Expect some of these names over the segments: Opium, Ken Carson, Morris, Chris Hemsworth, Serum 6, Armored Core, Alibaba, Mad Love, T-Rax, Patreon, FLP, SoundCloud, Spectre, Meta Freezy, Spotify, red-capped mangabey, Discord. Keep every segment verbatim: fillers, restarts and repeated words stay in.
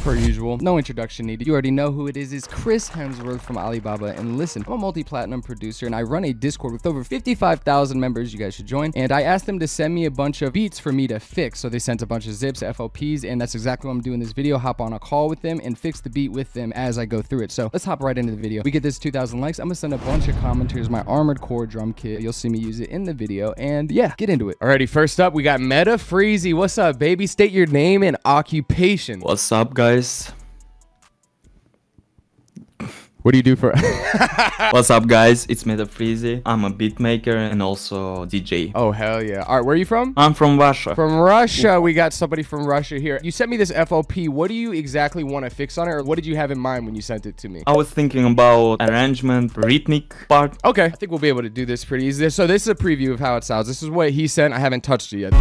Per usual, no introduction needed. You already know who it is. It's Chris Hemsworth from Alibaba. And listen, I'm a multi-platinum producer and I run a Discord with over fifty-five thousand members. You guys should join. And I asked them to send me a bunch of beats for me to fix. So they sent a bunch of zips, F O Ps, and that's exactly what I'm doing this video. Hop on a call with them and fix the beat with them as I go through it. So let's hop right into the video. We get this two thousand likes. I'm gonna send a bunch of commenters my Armored Core drum kit. You'll see me use it in the video. And yeah, get into it. Alrighty, first up, we got Meta Freezy. What's up, baby? State your name and occupation. What's up, guys? What do you do for What's up, guys? It's Meta Freezy. I'm a beat maker and also D J. Oh, hell yeah. All right, where are you from? I'm from Russia. From Russia. We got somebody from Russia here. You sent me this F O P. What do you exactly want to fix on it? Or what did you have in mind when you sent it to me? I was thinking about arrangement, rhythmic part. Okay. I think we'll be able to do this pretty easy. So this is a preview of how it sounds. This is what he sent. I haven't touched it yet.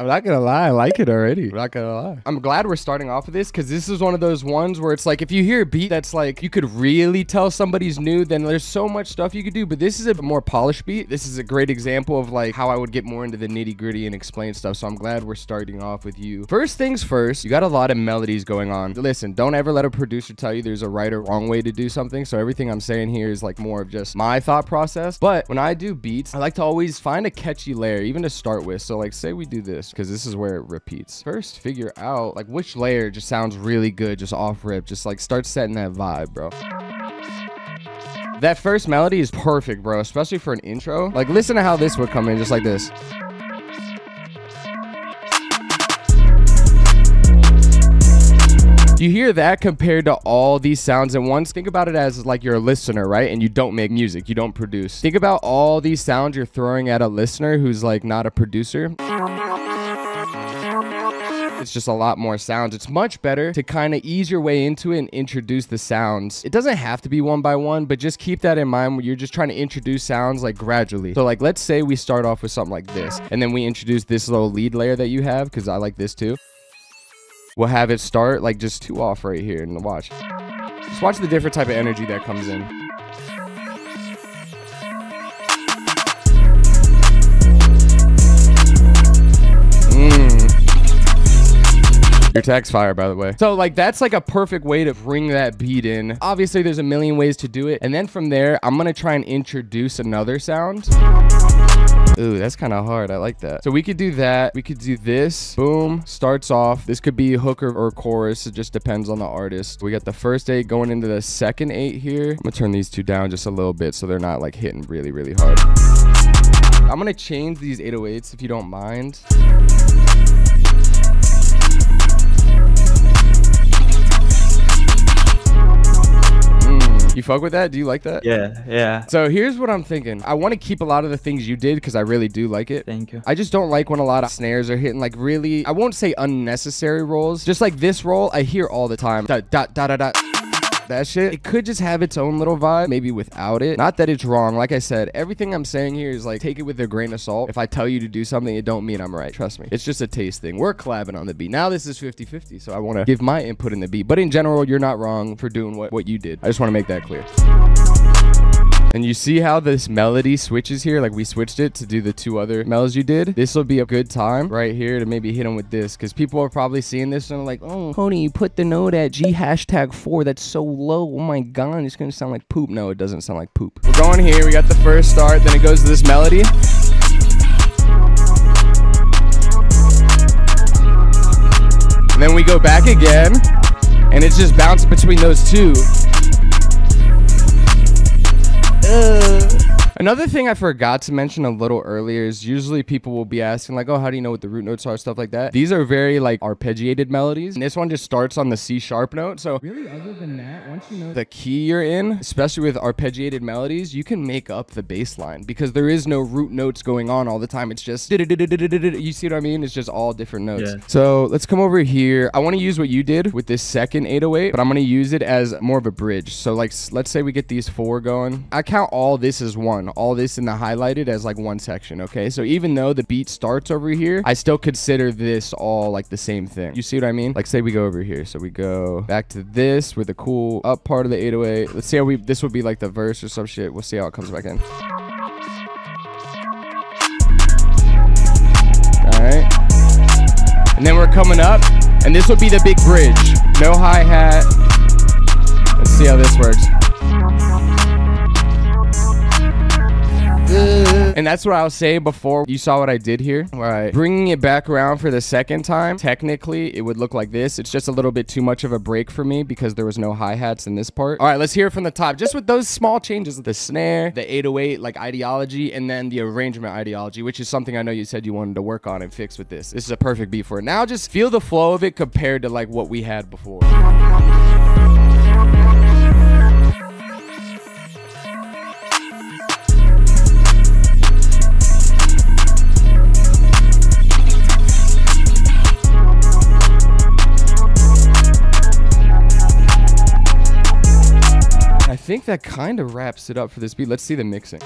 I'm not gonna lie, I like it already. I'm not gonna lie. I'm glad we're starting off with this because this is one of those ones where it's like, if you hear a beat that's like, you could really tell somebody's new, then there's so much stuff you could do, but this is a more polished beat. This is a great example of like how I would get more into the nitty gritty and explain stuff. So I'm glad we're starting off with you. First things first, you got a lot of melodies going on. Listen, don't ever let a producer tell you there's a right or wrong way to do something. So everything I'm saying here is like more of just my thought process. But when I do beats, I like to always find a catchy layer, even to start with. So like, say we do this, because this is where it repeats. First, figure out like which layer just sounds really good, just off rip, just like start setting that vibe, bro. That first melody is perfect, bro, especially for an intro. Like listen to how this would come in, just like this. You hear that compared to all these sounds at once. Think about it as like you're a listener, right? And you don't make music, you don't produce. Think about all these sounds you're throwing at a listener who's like not a producer. It's just a lot more sounds. It's much better to kind of ease your way into it and introduce the sounds. It doesn't have to be one by one, but just keep that in mind when you're just trying to introduce sounds like gradually. So like, let's say we start off with something like this, and then we introduce this little lead layer that you have, because I like this too. We'll have it start like just two off right here, and watch. Just watch the different type of energy that comes in. Your tax fire, by the way. So like that's like a perfect way to bring that beat in. Obviously there's a million ways to do it, and then from there I'm gonna try and introduce another sound. Ooh, that's kind of hard. I like that. So we could do that, we could do this, boom, starts off. This could be hooker or chorus, it just depends on the artist. We got the first eight going into the second eight here. I'm gonna turn these two down just a little bit so they're not like hitting really really hard. I'm gonna change these eight oh eights if you don't mind. You fuck with that? Do you like that? Yeah, yeah. So here's what I'm thinking. I want to keep a lot of the things you did because I really do like it. Thank you. I just don't like when a lot of snares are hitting like really, I won't say unnecessary rolls. Just like this roll, I hear all the time. Dot, dot, dot, dot, dot. That shit, it could just have its own little vibe, maybe without it. Not that it's wrong. Like I said, everything I'm saying here is like, take it with a grain of salt. If I tell you to do something, it don't mean I'm right. Trust me. It's just a taste thing. We're collabing on the beat. Now this is fifty fifty, so I want to give my input in the beat. But in general, you're not wrong for doing what, what you did. I just want to make that clear. And you see how this melody switches here? Like we switched it to do the two other melodies you did. This will be a good time right here to maybe hit them with this, because people are probably seeing this and they're like, oh, Tony, you put the note at G hashtag four. That's so low. Oh my God, it's going to sound like poop. No, it doesn't sound like poop. We're going here. We got the first start. Then it goes to this melody. And then we go back again. And it's just bounced between those two. Another thing I forgot to mention a little earlier is usually people will be asking like, oh, how do you know what the root notes are, stuff like that. These are very like arpeggiated melodies, and this one just starts on the C sharp note. So really, other than that, once you know the key you're in, especially with arpeggiated melodies, you can make up the bass line because there is no root notes going on all the time. It's just, you see what I mean? It's just all different notes. Yeah. So let's come over here. I want to use what you did with this second eight oh eight, but I'm going to use it as more of a bridge. So like, let's say we get these four going. I count all this as one. All this in the highlighted as like one section, okay? So even though the beat starts over here, I still consider this all like the same thing. You see what I mean? Like say we go over here. So we go back to this with the cool up part of the eight oh eight. Let's see how we, this would be like the verse or some shit. We'll see how it comes back in. all right? And then we're coming up, and this will be the big bridge. No hi-hat. Let's see how this works. And that's what I was saying before. You saw what I did here, right? Bringing it back around for the second time, technically, it would look like this. It's just a little bit too much of a break for me because there was no hi-hats in this part. All right, let's hear it from the top. Just with those small changes, the snare, the eight oh eight, like ideology, and then the arrangement ideology, which is something I know you said you wanted to work on and fix with this. This is a perfect beat for it. Now just feel the flow of it compared to like what we had before. I think that kind of wraps it up for this beat. Let's see the mixing.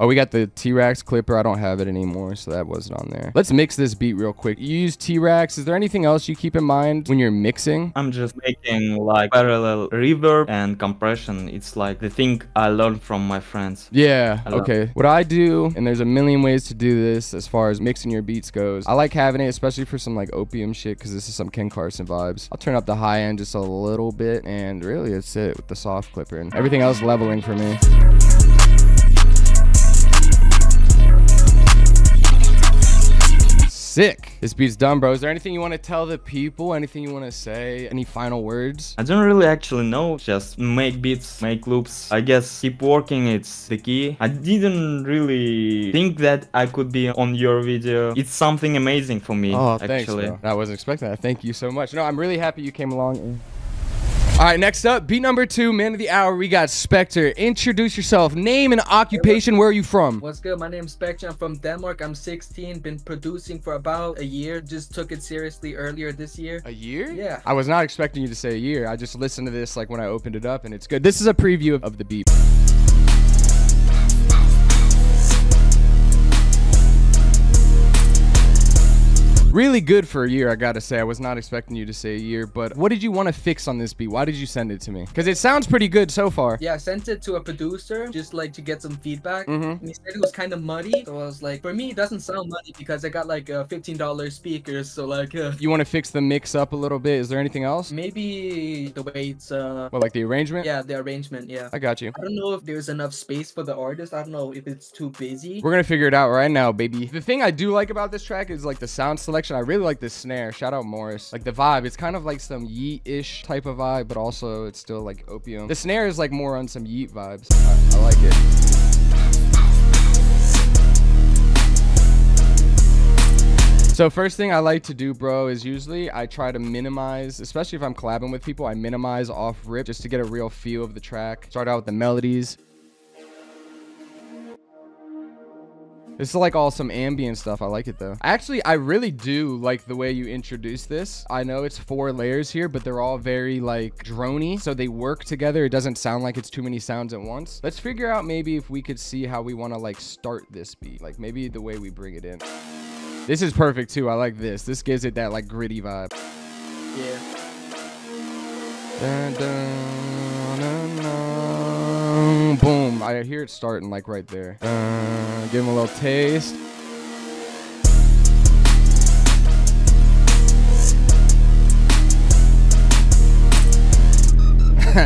Oh, we got the T-Rax clipper. I don't have it anymore, so that wasn't on there. Let's mix this beat real quick. You use T-Rax. Is there anything else you keep in mind when you're mixing? I'm just making like parallel reverb and compression. It's like the thing I learned from my friends. Yeah, okay. What I do, and there's a million ways to do this as far as mixing your beats goes. I like having it, especially for some like opium shit, because this is some Ken Carson vibes. I'll turn up the high end just a little bit, and really that's it with the soft clipper and everything else leveling for me. Sick. This beat's done, bro. Is there anything you want to tell the people? Anything you want to say? Any final words? I don't really actually know. Just make beats, make loops. I guess keep working. It's the key. I didn't really think that I could be on your video. It's something amazing for me. Oh, thanks, actually. Bro. I wasn't expecting that. Thank you so much. No, I'm really happy you came along. And all right, next up, beat number two, man of the hour. We got Spectre. Introduce yourself, name and occupation. Hey, where are you from? What's good? My name's Spectre. I'm from Denmark. I'm sixteen. Been producing for about a year. Just took it seriously earlier this year. A year? Yeah. I was not expecting you to say a year. I just listened to this like when I opened it up, and it's good. This is a preview of, of the beat. Really good for a year, I gotta say. I was not expecting you to say a year, but what did you want to fix on this beat? Why did you send it to me? Because it sounds pretty good so far. Yeah, I sent it to a producer just like to get some feedback. Mm-hmm. And he said it was kind of muddy, so I was like, for me, it doesn't sound muddy because I got like uh, fifteen dollar speakers, so like... Uh, you want to fix the mix up a little bit? Is there anything else? Maybe the way it's... Uh, well, like the arrangement? Yeah, the arrangement, yeah. I got you. I don't know if there's enough space for the artist. I don't know if it's too busy. We're gonna figure it out right now, baby. The thing I do like about this track is like the sound selection. I really like this snare. Shout out Morris. Like the vibe, it's kind of like some yeet-ish type of vibe, but also it's still like opium. The snare is like more on some yeet vibes. I, I like it. So first thing I like to do, bro, is usually I try to minimize, especially if I'm collabing with people, I minimize off rip just to get a real feel of the track. Start out with the melodies. This is like all some ambient stuff. I like it though. Actually, I really do like the way you introduce this. I know it's four layers here, but they're all very like droney, so they work together. It doesn't sound like it's too many sounds at once. Let's figure out maybe if we could see how we want to like start this beat, like maybe the way we bring it in. This is perfect too. I like this. This gives it that like gritty vibe. Yeah. Dun, dun, dun, dun. Boom. I hear it starting like right there. Uh, give him a little taste.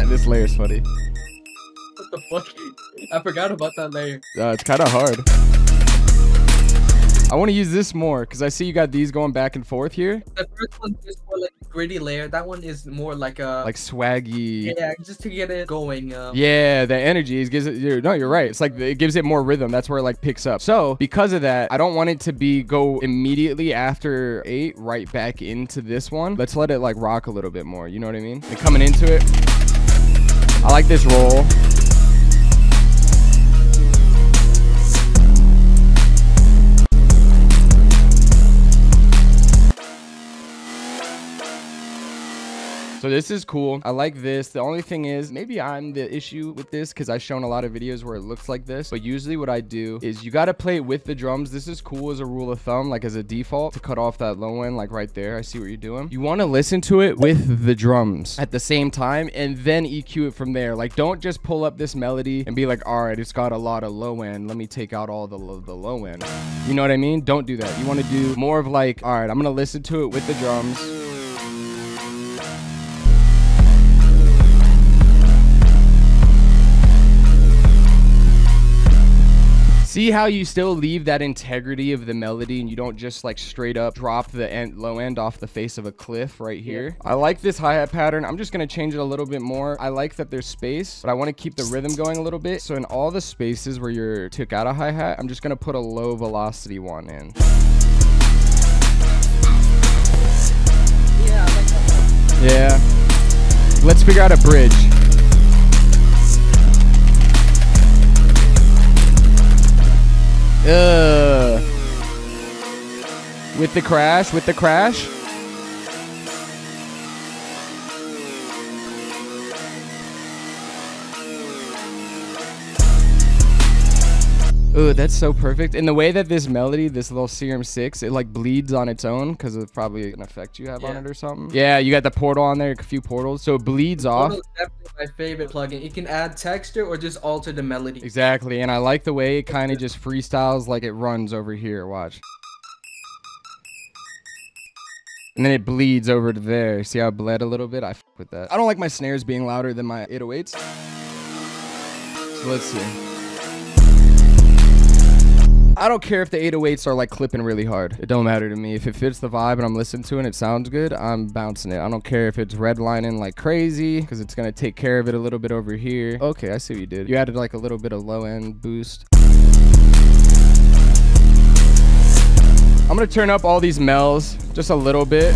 This layer's funny. What the fuck? I forgot about that layer. Uh, it's kind of hard. I want to use this more because I see you got these going back and forth here. The first one is more like a gritty layer. That one is more like a... Like swaggy. Yeah, just to get it going. Um, yeah, the energy is, gives it... You're, no, you're right. It's like it gives it more rhythm. That's where it like picks up. So because of that, I don't want it to be go immediately after eight right back into this one. Let's let it like rock a little bit more. You know what I mean? And coming into it, I like this roll. So So this is cool. I like this. The only thing is, maybe I'm the issue with this because I've shown a lot of videos where it looks like this, but usually what I do is you got to play it with the drums. This is cool as a rule of thumb, like as a default, to cut off that low end, like right there. I see what you're doing. You want to listen to it with the drums at the same time and then E Q it from there. Like, don't just pull up this melody and be like, all right, it's got a lot of low end, let me take out all the low, the low end. You know what I mean? Don't do that. You want to do more of like, all right, I'm going to listen to it with the drums. See how you still leave that integrity of the melody and you don't just like straight up drop the end, low end off the face of a cliff right here. Yeah. I like this hi-hat pattern. I'm just going to change it a little bit more. I like that there's space, but I want to keep the rhythm going a little bit. So in all the spaces where you took out a hi-hat, I'm just going to put a low velocity one in. Yeah, I like that. Yeah. Let's figure out a bridge. Uh, with the crash, with the crash. Ooh, that's so perfect. And the way that this melody, this little Serum six, it like bleeds on its own because of probably an effect you have yeah. on it or something. Yeah, you got the portal on there, a few portals. So it bleeds the off. My favorite plugin. You can add texture or just alter the melody. Exactly. And I like the way it kind of just freestyles, like it runs over here. Watch. And then it bleeds over to there. See how it bled a little bit? I f with that. I don't like my snares being louder than my eight oh eights. So let's see. I don't care if the eight oh eights are like clipping really hard. It don't matter to me. If it fits the vibe and I'm listening to it and it sounds good, I'm bouncing it. I don't care if it's redlining like crazy because it's going to take care of it a little bit over here. Okay, I see what you did. You added like a little bit of low end boost. I'm going to turn up all these mells just a little bit.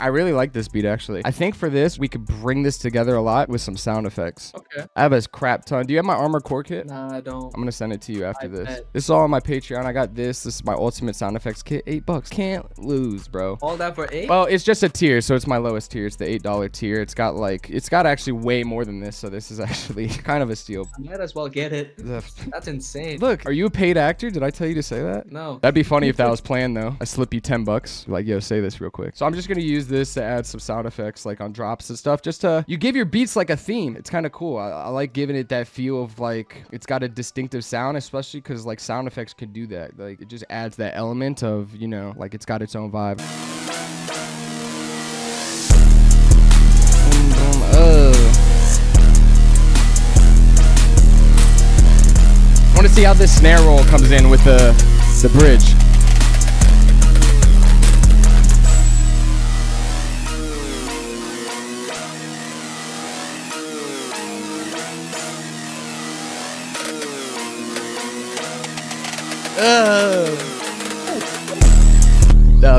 I really like this beat, actually. I think for this, we could bring this together a lot with some sound effects. Okay. I have a crap ton. Do you have my Armored Core kit? Nah, I don't. I'm going to send it to you after I this. Bet. This is all on my Patreon. I got this. This is my ultimate sound effects kit. Eight bucks. Can't lose, bro. All that for eight? Well, it's just a tier, so it's my lowest tier. It's the eight dollar tier. It's got like, it's got actually way more than this, so this is actually kind of a steal. I might as well get it. That's insane. Look, are you a paid actor? Did I tell you to say that? No. That'd be funny if that was planned, though. I slip you ten bucks. Like, yo, say this real quick. So I'm just going to use this to add some sound effects like on drops and stuff, just to you give your beats like a theme. It's kind of cool. I, I like giving it that feel of like it's got a distinctive sound, especially because like sound effects could do that. Like it just adds that element of, you know, like it's got its own vibe. I want to see how this snare roll comes in with the the bridge. No,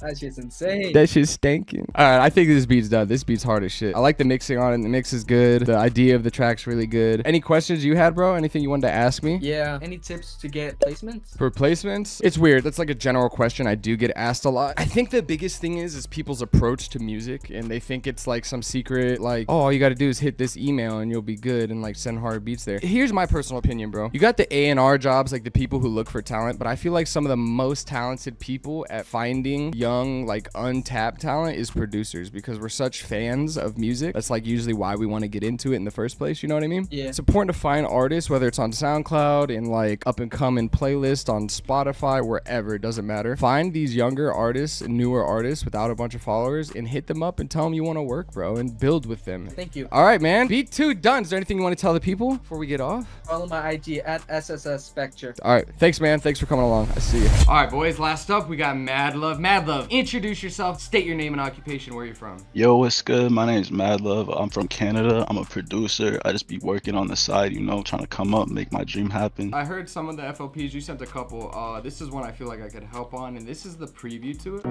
That shit's insane. That shit's stinking. All right, I think this beat's done. This beat's hard as shit. I like the mixing on it. The mix is good. The idea of the track's really good. Any questions you had, bro? Anything you wanted to ask me? Yeah. Any tips to get placements? For placements? It's weird. That's like a general question I do get asked a lot. I think the biggest thing is, is people's approach to music, and they think it's like some secret, like, oh, all you got to do is hit this email and you'll be good and like send hard beats there. Here's my personal opinion, bro. You got the A and R jobs, like the people who look for talent, but I feel like some of the most talented people at finding young, like untapped talent is producers, because we're such fans of music. That's like usually why we want to get into it in the first place. You know what I mean? Yeah. It's important to find artists, whether it's on SoundCloud and like up and coming playlist on Spotify, wherever, it doesn't matter. Find these younger artists and newer artists without a bunch of followers and hit them up and tell them you want to work, bro, and build with them. Thank you. All right, man. Beat two done. Is there anything you want to tell the people before we get off? Follow my I G at S S S Spectre. All right. Thanks, man. Thanks for coming along. I see you. All right, boys. Last up, we got Mad Love. Mad Love, introduce yourself, state your name and occupation, where you're from. Yo, what's good? My name is Mad Love. I'm from Canada. I'm a producer. I just be working on the side, you know, trying to come up, make my dream happen. I heard some of the F L Ps. You sent a couple. Uh, this is one I feel like I could help on, and this is the preview to it.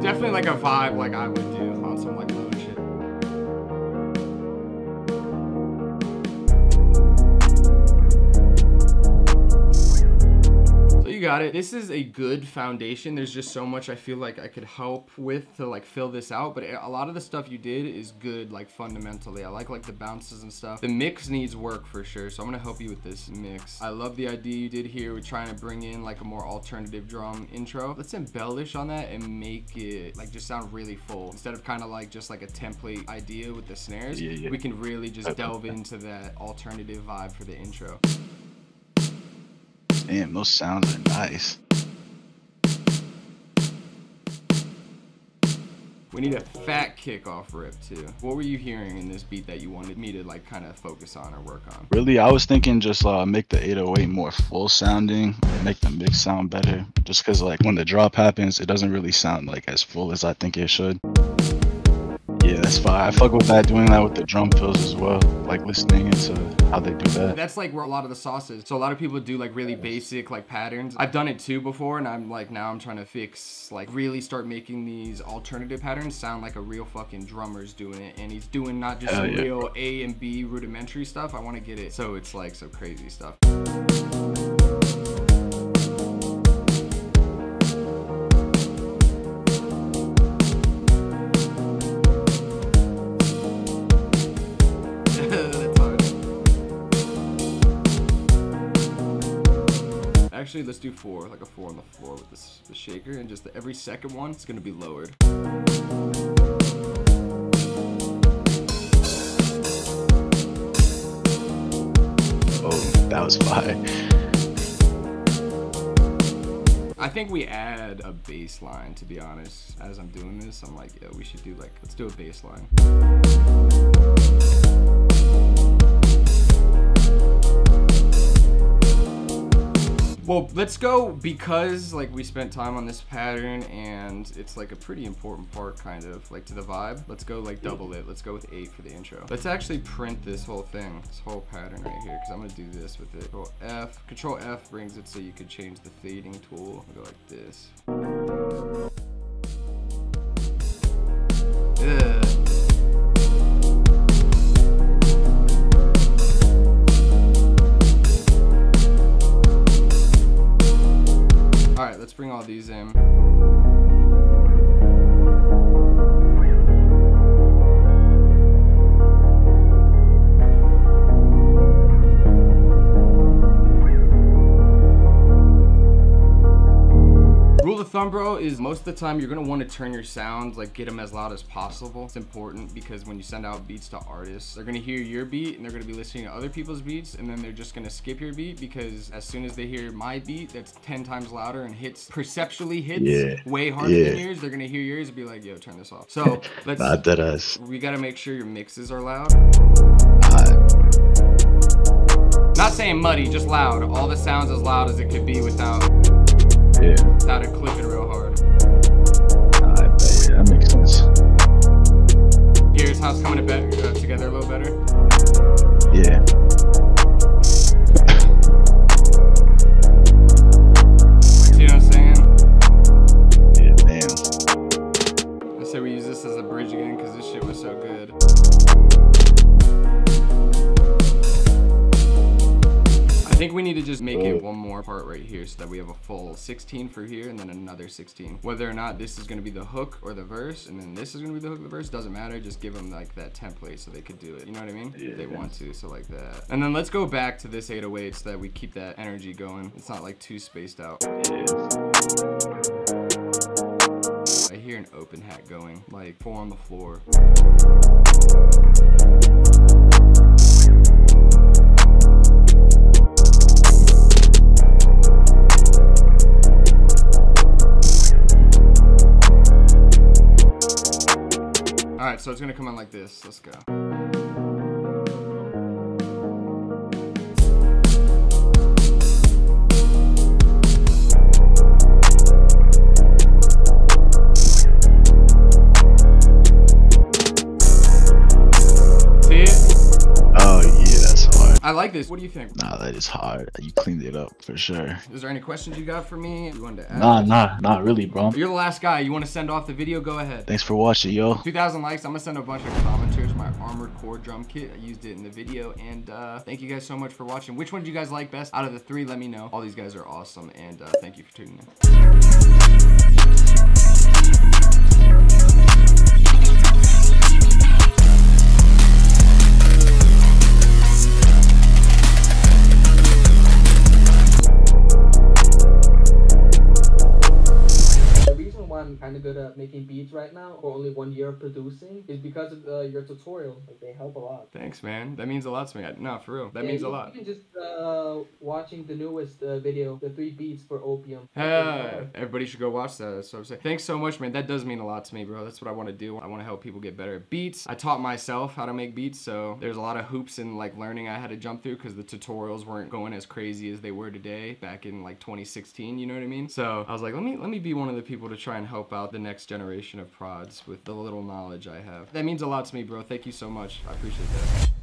Definitely like a vibe like I would do on some like low shit. got it. This is a good foundation. There's just so much I feel like I could help with to like fill this out, but a lot of the stuff you did is good, like fundamentally. I like like the bounces and stuff. The mix needs work for sure, so I'm gonna help you with this mix. I love the idea you did here with trying to bring in like a more alternative drum intro. Let's embellish on that and make it like just sound really full. Instead of kind of like just like a template idea with the snares, yeah, yeah. we can really just delve into that alternative vibe for the intro. Damn, those sounds are nice. We need a fat kick off rip too. What were you hearing in this beat that you wanted me to like kind of focus on or work on? Really, I was thinking just uh, make the eight oh eight more full sounding, make the mix sound better. Just cause like when the drop happens, it doesn't really sound like as full as I think it should. Yeah, that's fine. I fuck with that, doing that with the drum fills as well, like listening into how they do that. That's like where a lot of the sauce is. So a lot of people do like really basic like patterns. I've done it too before, and I'm like, now I'm trying to fix, like really start making these alternative patterns sound like a real fucking drummer's doing it. And he's doing not just some yeah. real A and B rudimentary stuff. I want to get it so it's like some crazy stuff. Actually, let's do four, like a four on the floor with this, the shaker, and just the, every second one, it's gonna be lowered. Oh, that was fire. I think we add a bass line, to be honest. As I'm doing this, I'm like, yeah, we should do like, let's do a bass line. Well, let's go, because like we spent time on this pattern and it's like a pretty important part kind of like to the vibe. Let's go like double it. Let's go with eight for the intro. Let's actually print this whole thing, this whole pattern right here, because I'm gonna do this with it. Control F, Control F brings it so you could change the fading tool. I'll go like this. Ugh. All right, let's bring all these in. Thumb, bro, is most of the time you're gonna want to turn your sounds, like get them as loud as possible. It's important because when you send out beats to artists, they're gonna hear your beat and they're gonna be listening to other people's beats, and then they're just gonna skip your beat, because as soon as they hear my beat that's ten times louder and hits perceptually hits yeah. way harder yeah. than yours, they're gonna hear yours and be like, yo, turn this off. So let's not that us. We gotta make sure your mixes are loud. Not, not saying muddy, just loud. All the sounds as loud as it could be without Yeah. without it clipping real hard. I bet yeah, that makes sense. Here's how it's coming to be uh, together a little better. Yeah. See what I'm saying? Yeah, damn. I say we use this as a bridge again, because this shit was so good. I think we need to just make it one more part right here so that we have a full sixteen for here and then another sixteen. Whether or not this is going to be the hook or the verse, and then this is going to be the hook or the verse, doesn't matter. Just give them like that template so they could do it. You know what I mean? Yeah, if they yes. want to, so like that. And then let's go back to this eight oh eight so that we keep that energy going. It's not like too spaced out. I hear an open hat going, like four on the floor. Alright, so it's gonna come on like this. Let's go. I like this. What do you think? Nah, that is hard. You cleaned it up for sure. Is there any questions you got for me? You wanted to ask? Nah, nah, not really, bro. You're the last guy. You want to send off the video? Go ahead. Thanks for watching, yo. two thousand likes. I'm going to send a bunch of comments to my Armored Core drum kit. I used it in the video. And uh, thank you guys so much for watching. Which one did you guys like best? Out of the three, let me know. All these guys are awesome. And uh, thank you for tuning in. I'm kind of good at making beats right now for only one year of producing is because of uh, your tutorial. Like, they help a lot. Thanks, man. That means a lot to me. I, no, for real. That yeah, means you, a lot. Even just uh, watching the newest uh, video, the three beats for Opium. Uh, everybody should go watch that. That's what I'm saying. Thanks so much, man. That does mean a lot to me, bro. That's what I want to do. I want to help people get better at beats. I taught myself how to make beats, so there's a lot of hoops and like learning I had to jump through because the tutorials weren't going as crazy as they were today back in like twenty sixteen. You know what I mean? So I was like, let me let me be one of the people to try and help out the next generation of prods with the little knowledge I have. That means a lot to me, bro. Thank you so much. I appreciate that.